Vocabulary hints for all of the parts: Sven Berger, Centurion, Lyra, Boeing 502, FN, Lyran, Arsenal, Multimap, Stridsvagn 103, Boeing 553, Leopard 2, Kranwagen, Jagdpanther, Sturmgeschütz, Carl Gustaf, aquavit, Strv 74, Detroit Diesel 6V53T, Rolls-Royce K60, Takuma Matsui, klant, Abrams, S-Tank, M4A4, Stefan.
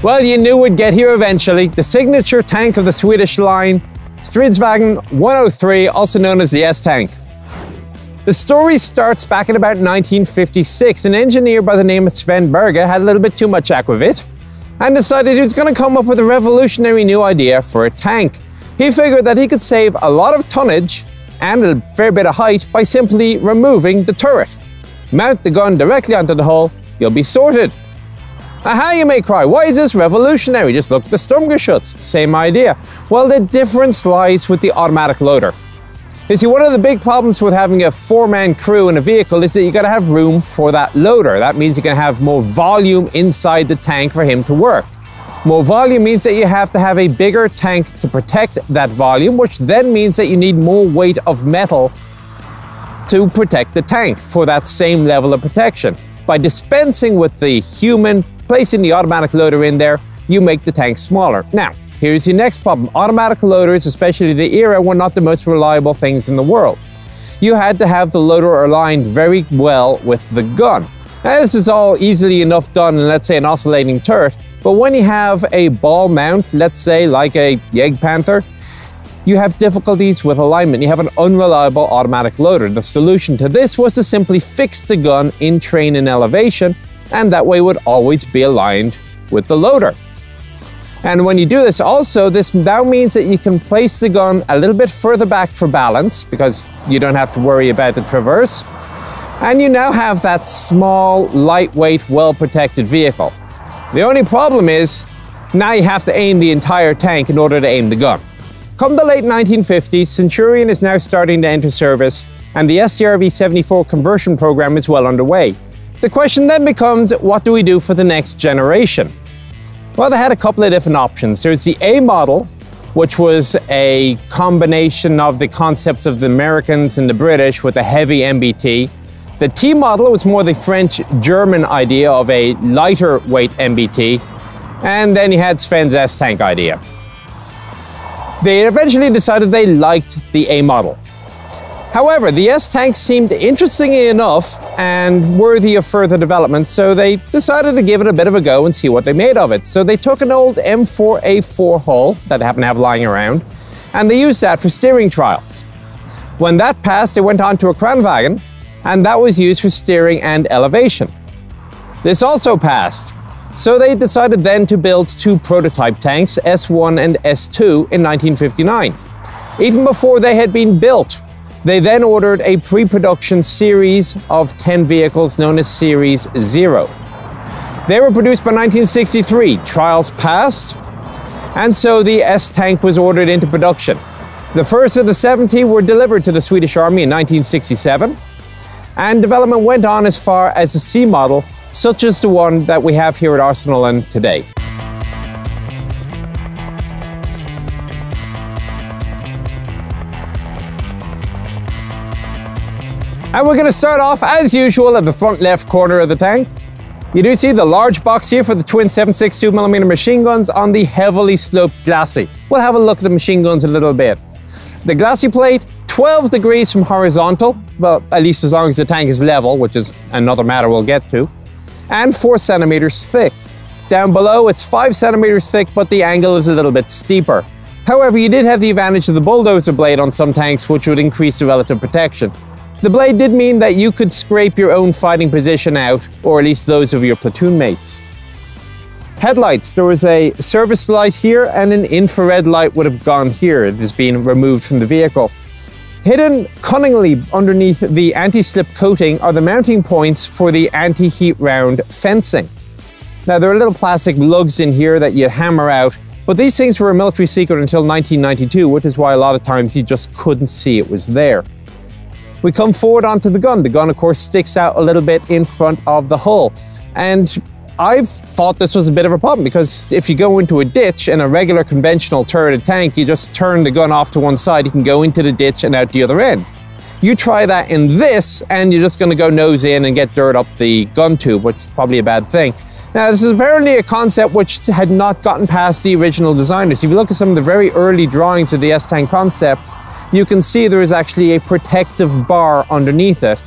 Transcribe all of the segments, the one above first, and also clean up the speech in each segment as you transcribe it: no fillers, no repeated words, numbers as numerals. Well, you knew we'd get here eventually. The signature tank of the Swedish line, Stridsvagn 103, also known as the S-Tank. The story starts back in about 1956. An engineer by the name of Sven Berger had a little bit too much aquavit and decided he was going to come up with a revolutionary new idea for a tank. He figured that he could save a lot of tonnage and a fair bit of height by simply removing the turret. Mount the gun directly onto the hull, you'll be sorted. Aha, you may cry, why is this revolutionary? Just look at the Sturmgeschütz, same idea. Well, the difference lies with the automatic loader. You see, one of the big problems with having a four-man crew in a vehicle is that you gotta have room for that loader. That means you can have more volume inside the tank for him to work. More volume means that you have to have a bigger tank to protect that volume, which then means that you need more weight of metal to protect the tank for that same level of protection. By dispensing with the human, placing the automatic loader in there, you make the tank smaller. Now, here's your next problem. Automatic loaders, especially the era, were not the most reliable things in the world. You had to have the loader aligned very well with the gun. Now, this is all easily enough done in, let's say, an oscillating turret, but when you have a ball mount, let's say like a Jagdpanther, you have difficulties with alignment. You have an unreliable automatic loader. The solution to this was to simply fix the gun in train and elevation, and that way would always be aligned with the loader. And when you do this also, this now means that you can place the gun a little bit further back for balance because you don't have to worry about the traverse. And you now have that small, lightweight, well-protected vehicle. The only problem is now you have to aim the entire tank in order to aim the gun. Come the late 1950s, Centurion is now starting to enter service and the Strv 74 conversion program is well underway. The question then becomes, what do we do for the next generation? Well, they had a couple of different options. There's the A model, which was a combination of the concepts of the Americans and the British with a heavy MBT. The T model was more the French-German idea of a lighter weight MBT. And then you had Sven's S-Tank idea. They eventually decided they liked the A model. However, the S-Tank seemed interesting enough and worthy of further development, so they decided to give it a bit of a go and see what they made of it. So they took an old M4A4 hull that they happened to have lying around, and they used that for steering trials. When that passed, they went on to a Kranwagen, and that was used for steering and elevation. This also passed, so they decided then to build two prototype tanks, S1 and S2, in 1959, even before they had been built. They then ordered a pre-production series of 10 vehicles known as Series 0. They were produced by 1963, trials passed, and so the S-Tank was ordered into production. The first of the 70 were delivered to the Swedish Army in 1967, and development went on as far as the C model, such as the one that we have here at Arsenal and today. And we're going to start off, as usual, at the front left corner of the tank. You do see the large box here for the twin 7.62mm machine guns on the heavily sloped glacis. We'll have a look at the machine guns in a little bit. The glacis plate, 12 degrees from horizontal, well, at least as long as the tank is level, which is another matter we'll get to, and 4 centimeters thick. Down below, it's 5 centimeters thick, but the angle is a little bit steeper. However, you did have the advantage of the bulldozer blade on some tanks, which would increase the relative protection. The blade did mean that you could scrape your own fighting position out, or at least those of your platoon mates. Headlights. There was a service light here and an infrared light would have gone here. It is being removed from the vehicle. Hidden cunningly underneath the anti-slip coating are the mounting points for the anti-heat round fencing. Now, there are little plastic lugs in here that you hammer out, but these things were a military secret until 1992, which is why a lot of times you just couldn't see it was there. We come forward onto the gun. The gun, of course, sticks out a little bit in front of the hull. And I've thought this was a bit of a problem because if you go into a ditch in a regular conventional turreted tank, you just turn the gun off to one side, you can go into the ditch and out the other end. You try that in this and you're just gonna go nose in and get dirt up the gun tube, which is probably a bad thing. Now, this is apparently a concept which had not gotten past the original designers. If you look at some of the very early drawings of the S-Tank concept, you can see there is actually a protective bar underneath it.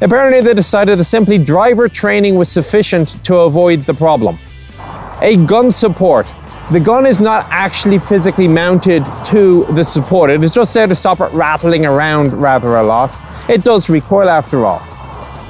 Apparently, they decided that simply driver training was sufficient to avoid the problem. a gun support. The gun is not actually physically mounted to the support. It is just there to stop it rattling around rather a lot. It does recoil after all.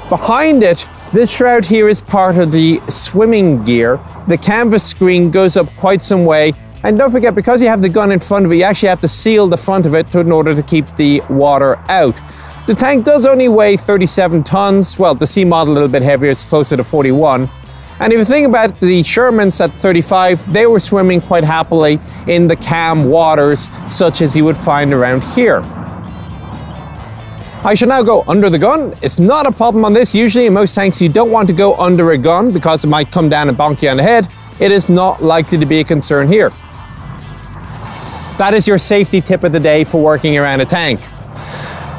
Behind it, this shroud here is part of the swimming gear. The canvas screen goes up quite some way. And don't forget, because you have the gun in front of it, you actually have to seal the front of it in order to keep the water out. The tank does only weigh 37 tons. Well, the C model a little bit heavier, it's closer to 41. And if you think about the Shermans at 35, they were swimming quite happily in the calm waters, such as you would find around here. I shall now go under the gun. It's not a problem on this. Usually in most tanks, you don't want to go under a gun because it might come down and bonk you on the head. It is not likely to be a concern here. That is your safety tip of the day for working around a tank.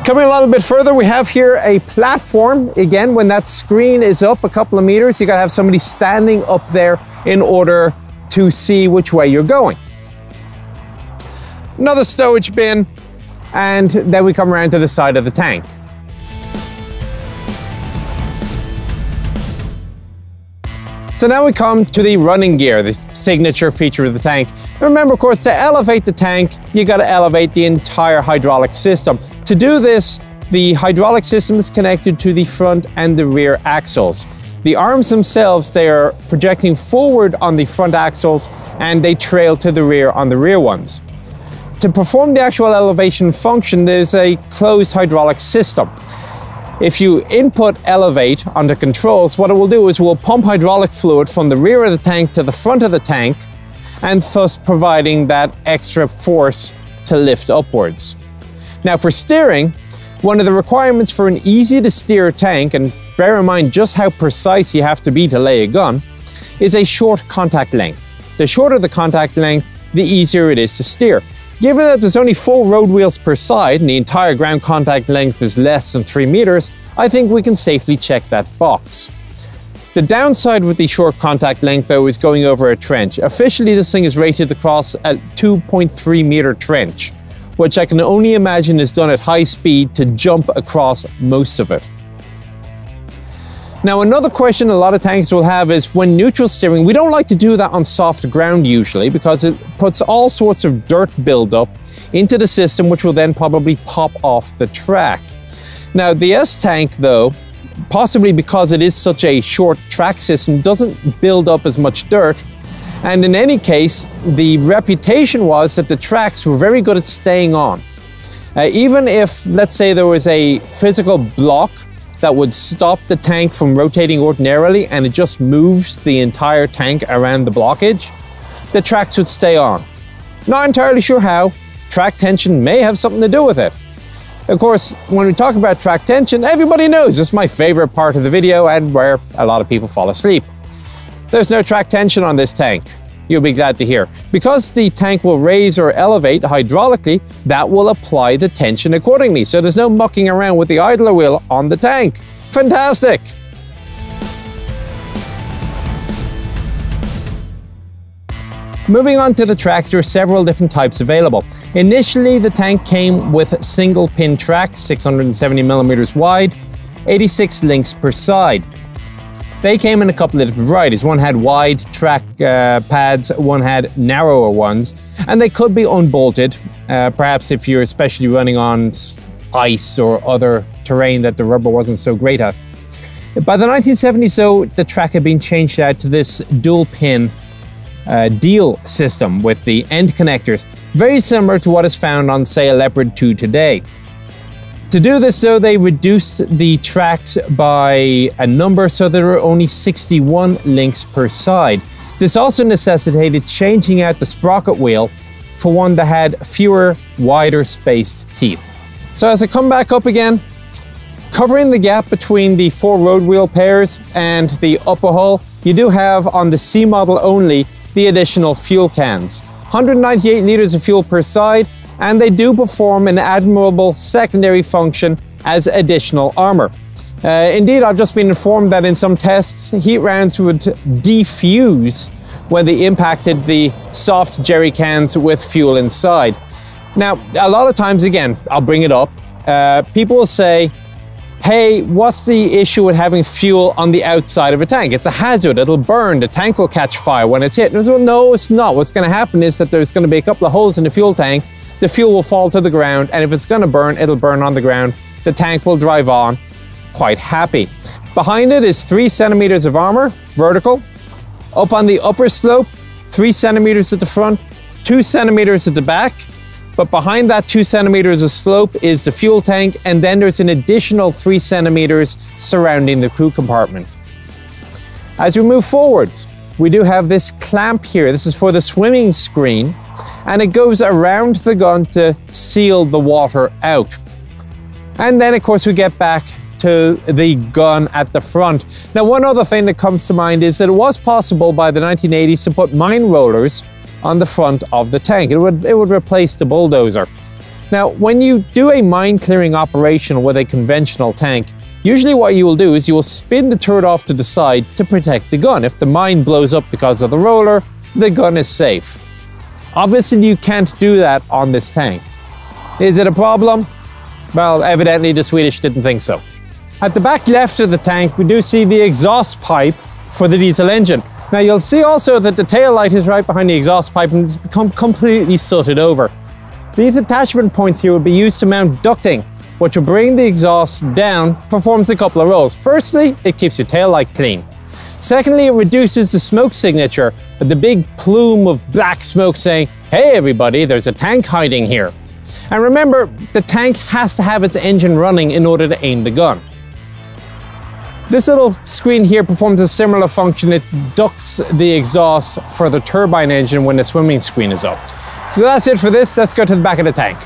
Coming a little bit further, we have here a platform. Again, when that screen is up a couple of meters, you gotta have somebody standing up there in order to see which way you're going. Another stowage bin, and then we come around to the side of the tank. So now we come to the running gear, the signature feature of the tank. Remember, of course, to elevate the tank, you got to elevate the entire hydraulic system. To do this, the hydraulic system is connected to the front and the rear axles. The arms themselves, they are projecting forward on the front axles and they trail to the rear on the rear ones. To perform the actual elevation function, there's a closed hydraulic system. If you input elevate under controls, what it will do is it will pump hydraulic fluid from the rear of the tank to the front of the tank, and thus providing that extra force to lift upwards. Now for steering, one of the requirements for an easy to steer tank, and bear in mind just how precise you have to be to lay a gun, is a short contact length. The shorter the contact length, the easier it is to steer. Given that there's only 4 road wheels per side and the entire ground contact length is less than 3 meters, I think we can safely check that box. The downside with the short contact length, though, is going over a trench. Officially, this thing is rated to cross a 2.3 meter trench, which I can only imagine is done at high speed to jump across most of it. Now, another question a lot of tanks will have is when neutral steering, we don't like to do that on soft ground usually because it puts all sorts of dirt buildup into the system, which will then probably pop off the track. Now, the S-Tank, though, possibly because it is such a short track system, doesn't build up as much dirt. And in any case, the reputation was that the tracks were very good at staying on. Even if, let's say, there was a physical block that would stop the tank from rotating ordinarily and it just moves the entire tank around the blockage, the tracks would stay on. Not entirely sure how. Track tension may have something to do with it. Of course, when we talk about track tension, everybody knows it's my favorite part of the video and where a lot of people fall asleep. There's no track tension on this tank, you'll be glad to hear. Because the tank will raise or elevate hydraulically, that will apply the tension accordingly. So there's no mucking around with the idler wheel on the tank. Fantastic! Moving on to the tracks, there are several different types available. Initially, the tank came with single pin tracks, 670 millimeters wide, 86 links per side. They came in a couple of different varieties. One had wide track pads, one had narrower ones, and they could be unbolted, perhaps if you're especially running on ice or other terrain that the rubber wasn't so great at. By the 1970s, though, the track had been changed out to this dual pin deal system with the end connectors, very similar to what is found on, say, a Leopard 2 today. To do this, though, they reduced the tracks by a number, so there were only 61 links per side. This also necessitated changing out the sprocket wheel for one that had fewer, wider spaced teeth. So as I come back up again, covering the gap between the 4 road wheel pairs and the upper hull, you do have, on the C model only, the additional fuel cans. 198 liters of fuel per side, and they do perform an admirable secondary function as additional armor. Indeed, I've just been informed that in some tests, heat rounds would defuse when they impacted the soft jerry cans with fuel inside. Now, a lot of times, again, I'll bring it up, people will say, hey, what's the issue with having fuel on the outside of a tank? It's a hazard, it'll burn, the tank will catch fire when it's hit. And well, no, it's not. What's gonna happen is that there's gonna be a couple of holes in the fuel tank, the fuel will fall to the ground, and if it's gonna burn, it'll burn on the ground. The tank will drive on, quite happy. Behind it is 3 centimeters of armor, vertical. Up on the upper slope, 3 centimeters at the front, 2 centimeters at the back. But behind that 2 centimeters of slope is the fuel tank, and then there's an additional 3 centimeters surrounding the crew compartment. As we move forwards, we do have this clamp here. This is for the swimming screen, and it goes around the gun to seal the water out. And then, of course, we get back to the gun at the front. Now, one other thing that comes to mind is that it was possible by the 1980s to put mine rollers on the front of the tank. It would replace the bulldozer. Now, when you do a mine clearing operation with a conventional tank, usually what you will do is you will spin the turret off to the side to protect the gun. If the mine blows up because of the roller, the gun is safe. Obviously, you can't do that on this tank. Is it a problem? Well, evidently the Swedish didn't think so. At the back left of the tank, we do see the exhaust pipe for the diesel engine. Now, you'll see also that the tail light is right behind the exhaust pipe and it's become completely sooted over. These attachment points here will be used to mount ducting, which will bring the exhaust down, performs a couple of roles. Firstly, it keeps your tail light clean. Secondly, it reduces the smoke signature, with the big plume of black smoke saying, hey everybody, there's a tank hiding here. And remember, the tank has to have its engine running in order to aim the gun. This little screen here performs a similar function. It ducts the exhaust for the turbine engine when the swimming screen is up. So that's it for this. Let's go to the back of the tank.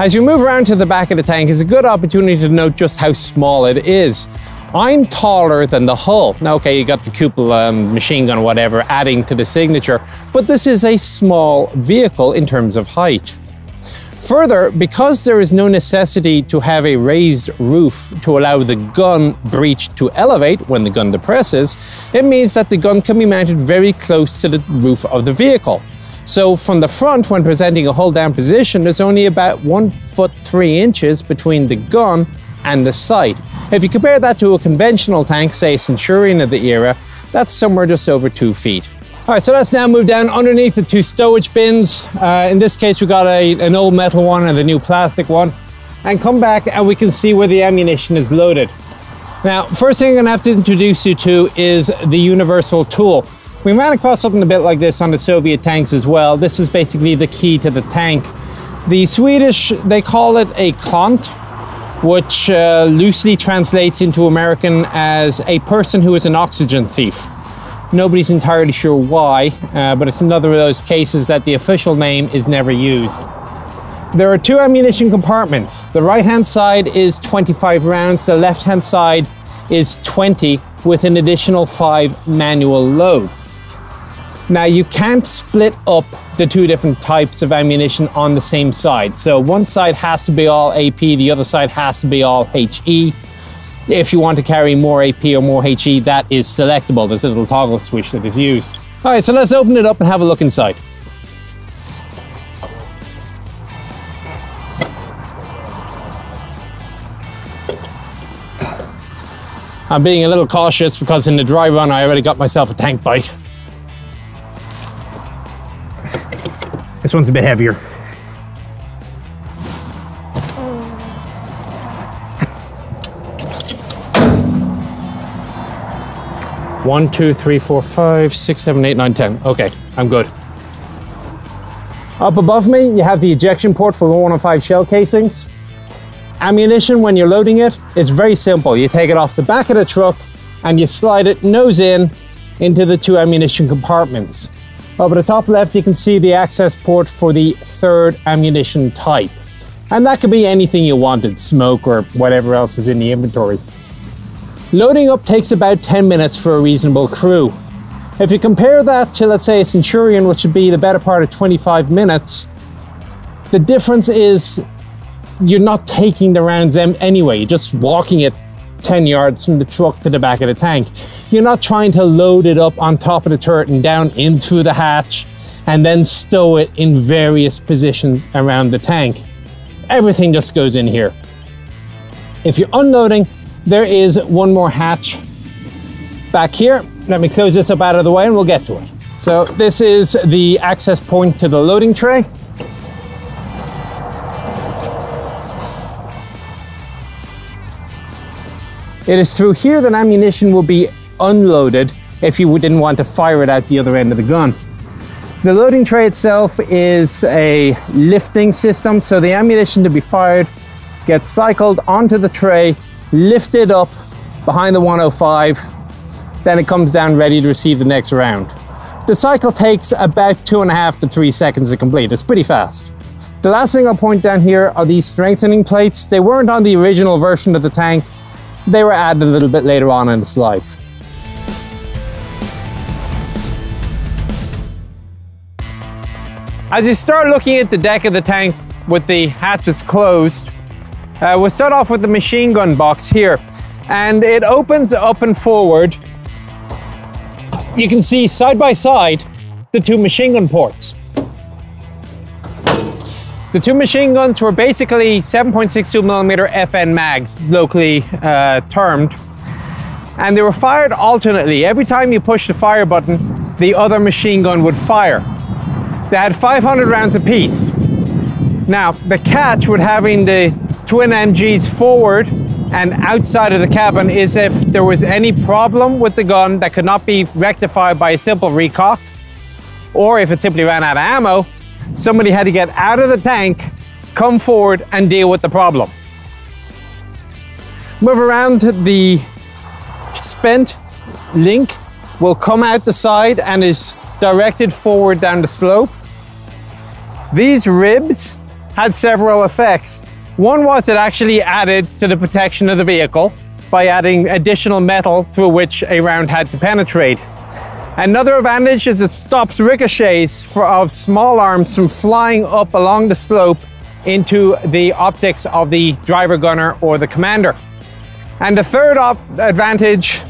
As you move around to the back of the tank, it's a good opportunity to note just how small it is. I'm taller than the hull. Now, okay, you got the cupola, machine gun, whatever, adding to the signature, but this is a small vehicle in terms of height. Further, because there is no necessity to have a raised roof to allow the gun breech to elevate when the gun depresses, it means that the gun can be mounted very close to the roof of the vehicle. So from the front, when presenting a hull down position, there's only about 1 foot 3 inches between the gun and the sight. If you compare that to a conventional tank, say Centurion of the era, that's somewhere just over 2 feet. All right, so let's now move down underneath the two stowage bins. In this case, we got an old metal one and a new plastic one, and come back and we can see where the ammunition is loaded. Now, first thing I'm gonna have to introduce you to is the universal tool. We ran across something a bit like this on the Soviet tanks as well. This is basically the key to the tank. The Swedish, they call it a klant, which loosely translates into American as a person who is an oxygen thief. Nobody's entirely sure why, but it's another of those cases that the official name is never used. There are two ammunition compartments. The right-hand side is 25 rounds, the left-hand side is 20 with an additional 5 manual load. Now, you can't split up the two different types of ammunition on the same side. So one side has to be all AP, the other side has to be all HE. If you want to carry more AP or more HE, that is selectable. There's a little toggle switch that is used. All right, so let's open it up and have a look inside. I'm being a little cautious because in the dry run, I already got myself a tank bite. This one's a bit heavier. Oh. 1, 2, 3, 4, 5, 6, 7, 8, 9, 10. Okay, I'm good. Up above me, you have the ejection port for the 105 shell casings. Ammunition, when you're loading it, is very simple. You take it off the back of the truck and you slide it nose in into the two ammunition compartments. Over the top left, you can see the access port for the third ammunition type. And that could be anything you wanted, smoke or whatever else is in the inventory. Loading up takes about 10 minutes for a reasonable crew. If you compare that to, let's say, a Centurion, which would be the better part of 25 minutes, the difference is you're not taking the rounds anyway, you're just walking it 10 yards from the truck to the back of the tank. You're not trying to load it up on top of the turret and down in through the hatch and then stow it in various positions around the tank. Everything just goes in here. If you're unloading, there is one more hatch back here. Let me close this up out of the way and we'll get to it. So this is the access point to the loading tray. It is through here that ammunition will be unloaded if you didn't want to fire it out the other end of the gun. The loading tray itself is a lifting system, so the ammunition to be fired gets cycled onto the tray, lifted up behind the 105, then it comes down ready to receive the next round. The cycle takes about 2.5 to 3 seconds to complete. It's pretty fast. The last thing I'll point down here are these strengthening plates. They weren't on the original version of the tank. They were added a little bit later on in its life. As you start looking at the deck of the tank with the hatches closed, we'll start off with the machine gun box here. And it opens up and forward. You can see side by side the two machine gun ports. The two machine guns were basically 7.62mm FN mags, locally termed, and they were fired alternately. Every time you pushed the fire button, the other machine gun would fire. They had 500 rounds apiece. Now, the catch with having the twin MGs forward and outside of the cabin is if there was any problem with the gun that could not be rectified by a simple recock, or if it simply ran out of ammo, somebody had to get out of the tank, come forward and deal with the problem. Move around, the spent link will come out the side and is directed forward down the slope. These ribs had several effects. One was it actually added to the protection of the vehicle by adding additional metal through which a round had to penetrate. Another advantage is it stops ricochets of small arms from flying up along the slope into the optics of the driver gunner or the commander. And the third advantage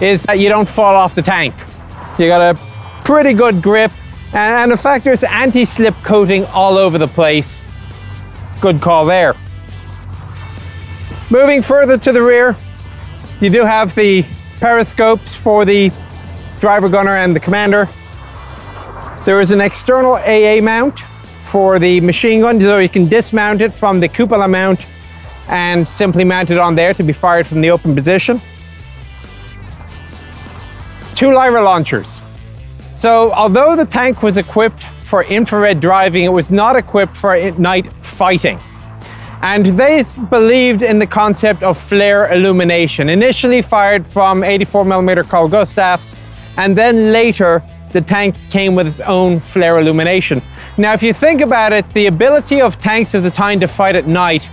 is that you don't fall off the tank. You got a pretty good grip, and the fact there's anti-slip coating all over the place. Good call there. Moving further to the rear, you do have the periscopes for the driver gunner and the commander. There is an external AA mount for the machine gun, so you can dismount it from the cupola mount and simply mount it on there to be fired from the open position. Two Lyra launchers. So although the tank was equipped for infrared driving, it was not equipped for night fighting. And they believed in the concept of flare illumination, initially fired from 84mm Carl Gustafs, and then later the tank came with its own flare illumination. Now, if you think about it, the ability of tanks of the time to fight at night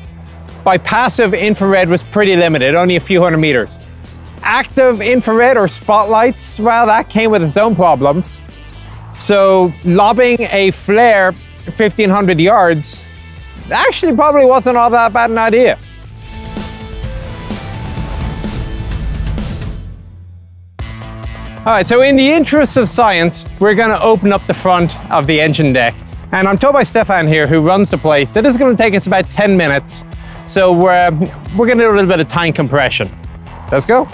by passive infrared was pretty limited, only a few hundred meters. Active infrared or spotlights, well, that came with its own problems. So lobbing a flare 1,500 yards actually probably wasn't all that bad an idea. All right, so in the interest of science, we're gonna open up the front of the engine deck. And I'm told by Stefan here, who runs the place, that it's gonna take us about 10 minutes. So we're gonna do a little bit of time compression. Let's go.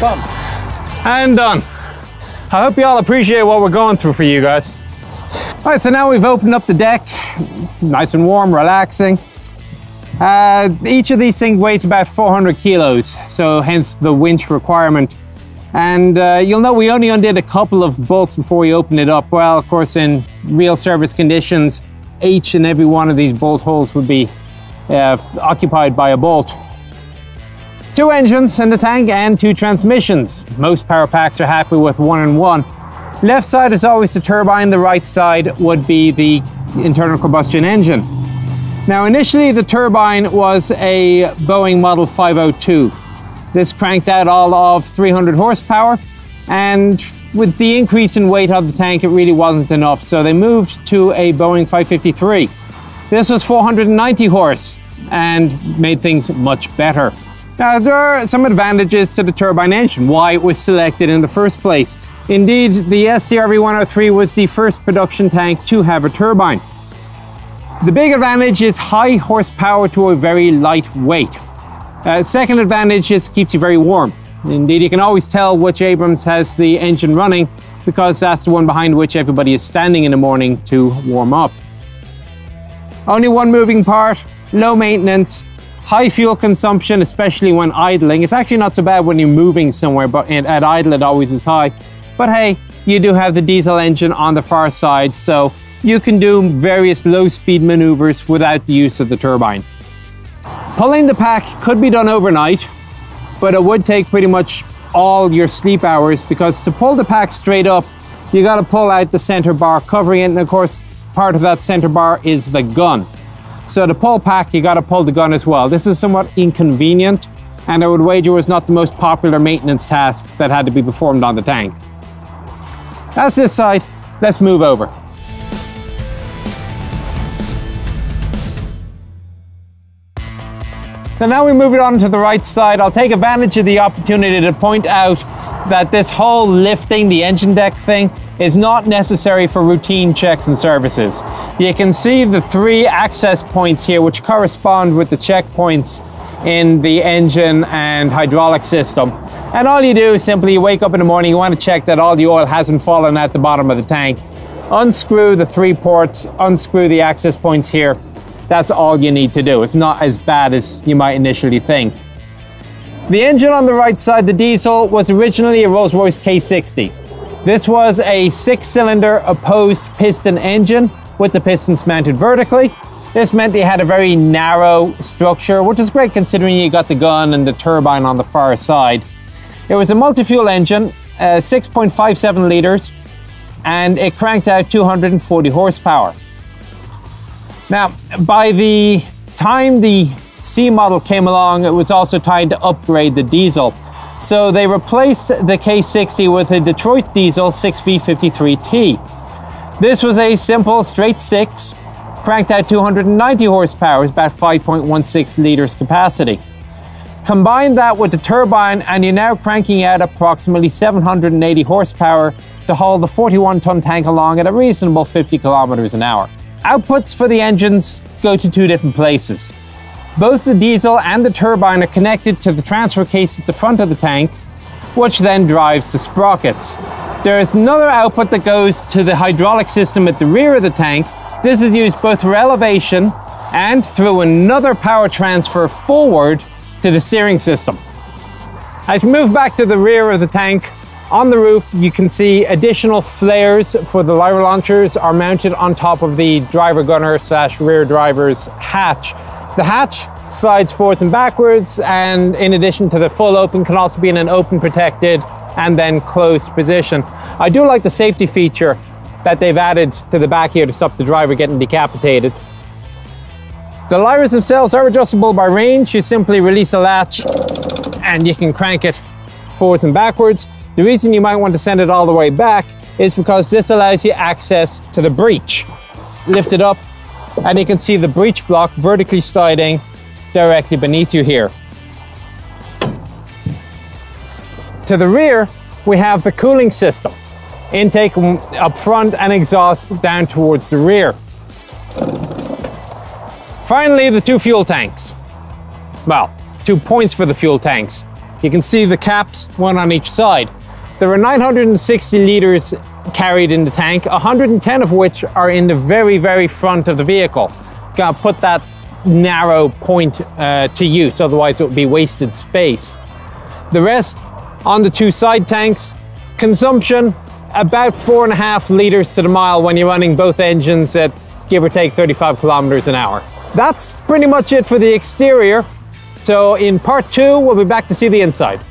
Done. And done. I hope you all appreciate what we're going through for you guys. All right, so now we've opened up the deck. It's nice and warm, relaxing. Each of these things weighs about 400 kilos, so hence the winch requirement. And you'll know we only undid a couple of bolts before we opened it up. Well, of course, in real service conditions, each and every one of these bolt holes would be occupied by a bolt. Two engines in the tank and two transmissions. Most power packs are happy with one and one. Left side is always the turbine, the right side would be the internal combustion engine. Now, initially the turbine was a Boeing Model 502. This cranked out all of 300 horsepower, and with the increase in weight of the tank, it really wasn't enough, so they moved to a Boeing 553. This was 490 horse and made things much better. Now, there are some advantages to the turbine engine, why it was selected in the first place. Indeed, the STRV 103 was the first production tank to have a turbine. The big advantage is high horsepower to a very light weight. Second advantage is it keeps you very warm. Indeed, you can always tell which Abrams has the engine running because that's the one behind which everybody is standing in the morning to warm up. Only one moving part, low maintenance, high fuel consumption, especially when idling. It's actually not so bad when you're moving somewhere, but at idle it always is high. But hey, you do have the diesel engine on the far side, so you can do various low-speed maneuvers without the use of the turbine. Pulling the pack could be done overnight, but it would take pretty much all your sleep hours, because to pull the pack straight up, you got to pull out the center bar covering it, and of course part of that center bar is the gun. So to pull pack, you got to pull the gun as well. This is somewhat inconvenient, and I would wager was not the most popular maintenance task that had to be performed on the tank. That's this side, let's move over. So now we move it on to the right side. I'll take advantage of the opportunity to point out that this whole lifting the engine deck thing is not necessary for routine checks and services. You can see the three access points here which correspond with the checkpoints in the engine and hydraulic system. And all you do is simply you wake up in the morning, you want to check that all the oil hasn't fallen at the bottom of the tank. Unscrew the three ports, unscrew the access points here. That's all you need to do. It's not as bad as you might initially think. The engine on the right side, the diesel, was originally a Rolls-Royce K60. This was a 6-cylinder opposed piston engine with the pistons mounted vertically. This meant they had a very narrow structure, which is great considering you got the gun and the turbine on the far side. It was a multi-fuel engine, 6.57 liters, and it cranked out 240 horsepower. Now, by the time the C model came along, it was also time to upgrade the diesel. So they replaced the K60 with a Detroit Diesel 6V53T. This was a simple straight six, cranked out 290 horsepower, about 5.16 liters capacity. Combine that with the turbine and you're now cranking out approximately 780 horsepower to haul the 41-ton tank along at a reasonable 50 kilometers an hour. Outputs for the engines go to two different places. Both the diesel and the turbine are connected to the transfer case at the front of the tank, which then drives the sprockets. There is another output that goes to the hydraulic system at the rear of the tank. This is used both for elevation and through another power transfer forward to the steering system. As we move back to the rear of the tank, on the roof, you can see additional flares for the Lyran launchers are mounted on top of the driver gunner / rear driver's hatch. The hatch slides forwards and backwards, and in addition to the full open, can also be in an open protected and then closed position. I do like the safety feature that they've added to the back here to stop the driver getting decapitated. The Lyrans themselves are adjustable by range. You simply release a latch and you can crank it forwards and backwards. The reason you might want to send it all the way back is because this allows you access to the breech. Lift it up and you can see the breech block vertically sliding directly beneath you here. To the rear, we have the cooling system. Intake up front and exhaust down towards the rear. Finally, the two fuel tanks. Well, 2 points for the fuel tanks. You can see the caps, one on each side. There are 960 liters carried in the tank, 110 of which are in the very, very front of the vehicle. Gotta put that narrow point to use, otherwise it would be wasted space. The rest on the two side tanks. Consumption, about 4.5 liters to the mile when you're running both engines at give or take 35 kilometers an hour. That's pretty much it for the exterior. So in part 2, we'll be back to see the inside.